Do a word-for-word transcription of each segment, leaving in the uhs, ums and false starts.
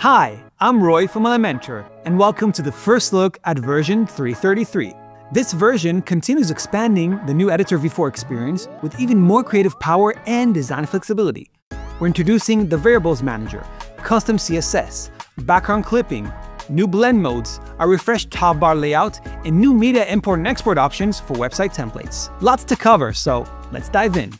Hi, I'm Roy from Elementor, and welcome to the first look at version three thirty-three. This version continues expanding the new Editor V four experience with even more creative power and design flexibility. We're introducing the Variables Manager, Custom C S S, background clipping, new blend modes, a refreshed top bar layout, and new media import and export options for website templates. Lots to cover, so let's dive in.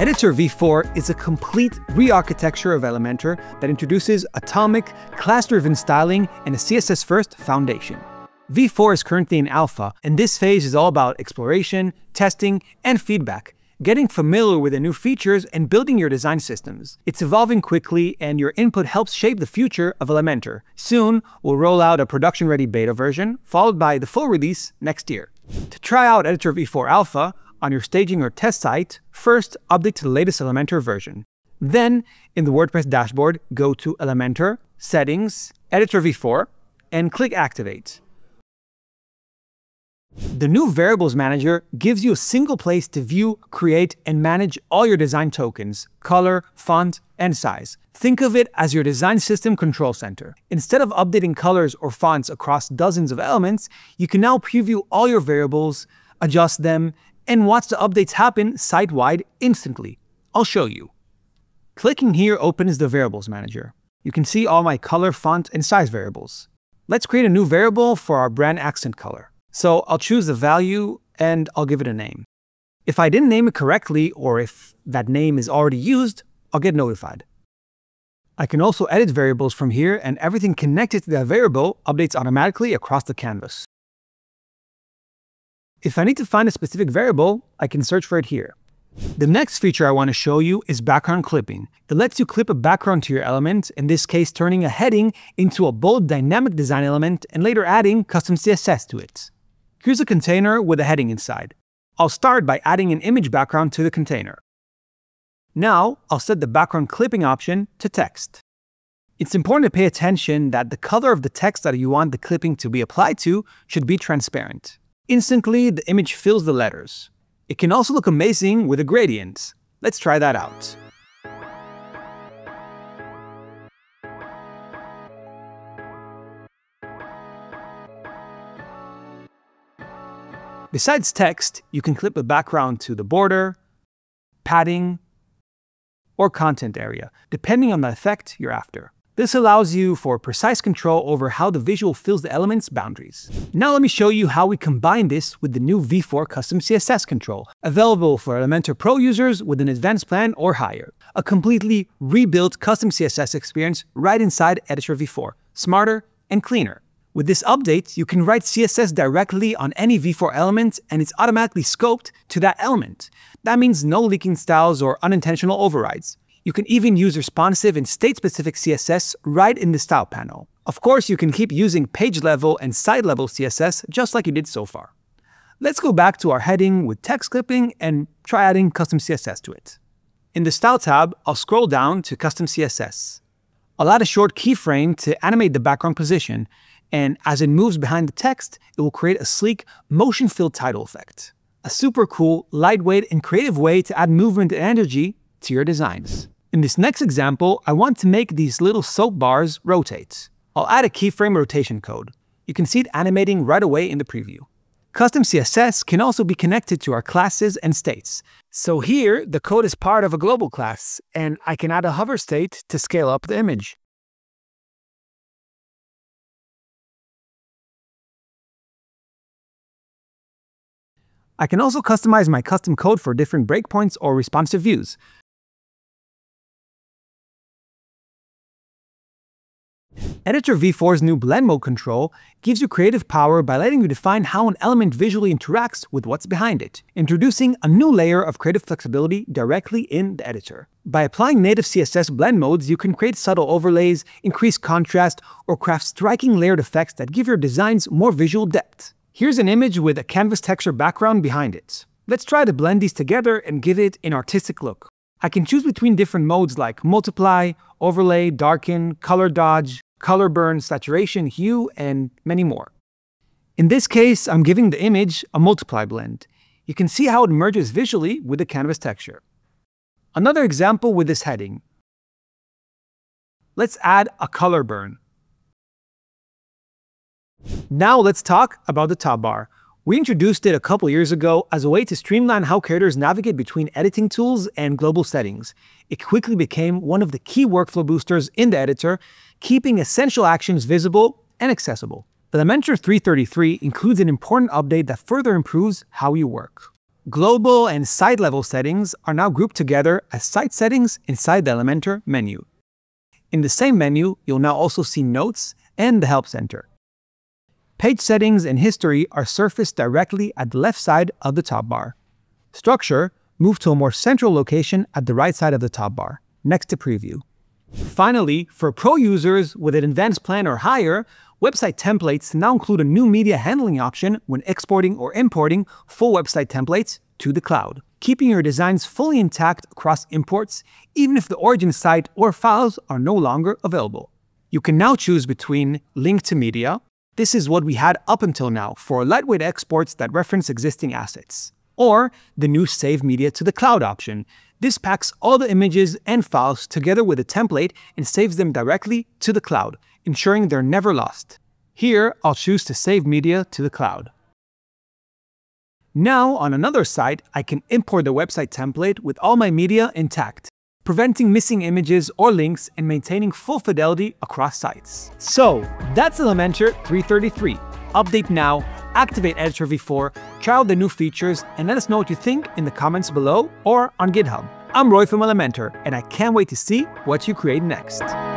Editor V four is a complete re-architecture of Elementor that introduces atomic, class-driven styling and a C S S-first foundation. V four is currently in alpha, and this phase is all about exploration, testing, and feedback, getting familiar with the new features and building your design systems. It's evolving quickly, and your input helps shape the future of Elementor. Soon, we'll roll out a production-ready beta version, followed by the full release next year. To try out Editor V four Alpha, on your staging or test site, first update to the latest Elementor version. Then, in the WordPress dashboard, go to Elementor, Settings, Editor V four, and click Activate. The new Variables Manager gives you a single place to view, create, and manage all your design tokens, color, font, and size. Think of it as your design system control center. Instead of updating colors or fonts across dozens of elements, you can now preview all your variables, adjust them, and watch the updates happen site-wide instantly. I'll show you. Clicking here opens the Variables Manager. You can see all my color, font, and size variables. Let's create a new variable for our brand accent color. So I'll choose the value and I'll give it a name. If I didn't name it correctly, or if that name is already used, I'll get notified. I can also edit variables from here, and everything connected to that variable updates automatically across the canvas. If I need to find a specific variable, I can search for it here. The next feature I want to show you is background clipping. It lets you clip a background to your element, in this case turning a heading into a bold dynamic design element and later adding custom C S S to it. Here's a container with a heading inside. I'll start by adding an image background to the container. Now, I'll set the background clipping option to text. It's important to pay attention that the color of the text that you want the clipping to be applied to should be transparent. Instantly, the image fills the letters. It can also look amazing with a gradient. Let's try that out. Besides text, you can clip a background to the border, padding, or content area, depending on the effect you're after. This allows you for precise control over how the visual fills the element's boundaries. Now let me show you how we combine this with the new V four Custom C S S control, available for Elementor Pro users with an advanced plan or higher. A completely rebuilt Custom C S S experience right inside Editor V four, smarter and cleaner. With this update, you can write C S S directly on any V four element, and it's automatically scoped to that element. That means no leaking styles or unintentional overrides. You can even use responsive and state-specific C S S right in the style panel. Of course, you can keep using page-level and site-level C S S just like you did so far. Let's go back to our heading with text clipping and try adding custom C S S to it. In the Style tab, I'll scroll down to Custom C S S. I'll add a short keyframe to animate the background position, and as it moves behind the text, it will create a sleek, motion-filled title effect. A super cool, lightweight, and creative way to add movement and energy to your designs. In this next example, I want to make these little soap bars rotate. I'll add a keyframe rotation code. You can see it animating right away in the preview. Custom C S S can also be connected to our classes and states. So here, the code is part of a global class, and I can add a hover state to scale up the image. I can also customize my custom code for different breakpoints or responsive views. Editor V four's new blend mode control gives you creative power by letting you define how an element visually interacts with what's behind it, introducing a new layer of creative flexibility directly in the editor. By applying native C S S blend modes, you can create subtle overlays, increase contrast, or craft striking layered effects that give your designs more visual depth. Here's an image with a canvas texture background behind it. Let's try to blend these together and give it an artistic look. I can choose between different modes like multiply, overlay, darken, color dodge, color burn, saturation, hue, and many more. In this case, I'm giving the image a multiply blend. You can see how it merges visually with the canvas texture. Another example with this heading. Let's add a color burn. Now let's talk about the top bar. We introduced it a couple years ago as a way to streamline how creators navigate between editing tools and global settings. It quickly became one of the key workflow boosters in the editor, keeping essential actions visible and accessible. Elementor three thirty-three includes an important update that further improves how you work. Global and site-level settings are now grouped together as site settings inside the Elementor menu. In the same menu, you'll now also see Notes and the Help Center. Page settings and history are surfaced directly at the left side of the top bar. Structure moved to a more central location at the right side of the top bar, next to preview. Finally, for pro users with an advanced plan or higher, website templates now include a new media handling option when exporting or importing full website templates to the cloud, keeping your designs fully intact across imports, even if the origin site or files are no longer available. You can now choose between link to media. This is what we had up until now for lightweight exports that reference existing assets. Or the new Save Media to the Cloud option. This packs all the images and files together with a template and saves them directly to the cloud, ensuring they're never lost. Here, I'll choose to save media to the cloud. Now, on another site, I can import the website template with all my media intact, preventing missing images or links and maintaining full fidelity across sites. So, that's Elementor three thirty-three. Update now, activate Editor V four, try out the new features, and let us know what you think in the comments below or on GitHub. I'm Roy from Elementor, and I can't wait to see what you create next.